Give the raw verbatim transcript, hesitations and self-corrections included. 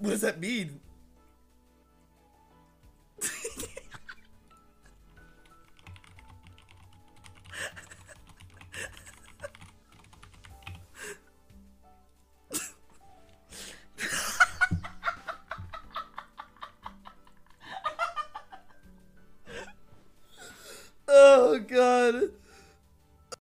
what does that mean?